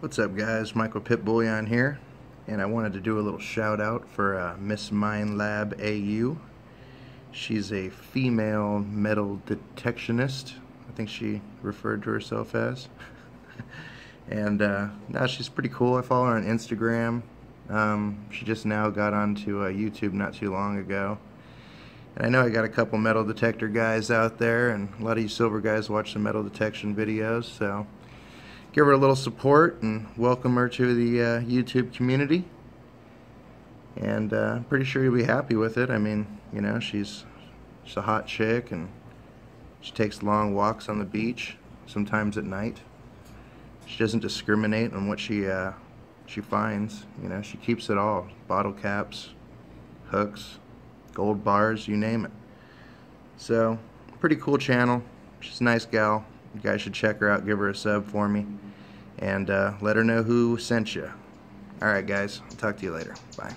What's up guys, Michael Pit Bullion here, and I wanted to do a little shout out for Miss MineLabAU. She's a female metal detectionist, I think she referred to herself as. And now she's pretty cool. I follow her on Instagram. She just now got onto YouTube not too long ago. And I know I got a couple metal detector guys out there, and a lot of you silver guys watch the metal detection videos, so give her a little support and welcome her to the YouTube community. And I'm pretty sure you'll be happy with it. I mean, you know, she's a hot chick, and she takes long walks on the beach, sometimes at night. She doesn't discriminate on what she finds. You know, she keeps it all. Bottle caps, hooks, gold bars, you name it. So, pretty cool channel. She's a nice gal. You guys should check her out, give her a sub for me, and let her know who sent you. All right, guys, I'll talk to you later. Bye.